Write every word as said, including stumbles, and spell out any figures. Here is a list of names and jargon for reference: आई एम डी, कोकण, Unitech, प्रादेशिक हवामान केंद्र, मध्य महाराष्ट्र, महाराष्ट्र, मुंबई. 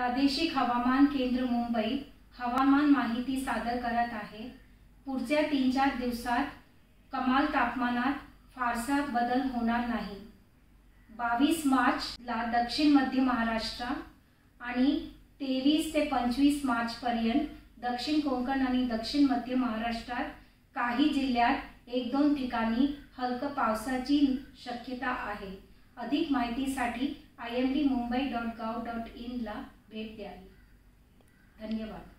प्रादेशिक हवामान केंद्र मुंबई हवामान माहिती सादर करत आहे। पुढच्या तीन चार दिवसात कमाल तापमानात फारसा बदल होणार नाही। बावीस मार्चला दक्षिण मध्य महाराष्ट्र आणि तेवीस ते पंचवीस मार्च पर्यंत दक्षिण कोकण आणि दक्षिण मध्य महाराष्ट्रात काही जिल्ह्यात एक दोन ठिकाणी हलक्या पावसाची शक्यता आहे। अधिक माहितीसाठी आई एम डी मुंबई dot gov dot in ला भेट द्यावी। धन्यवाद।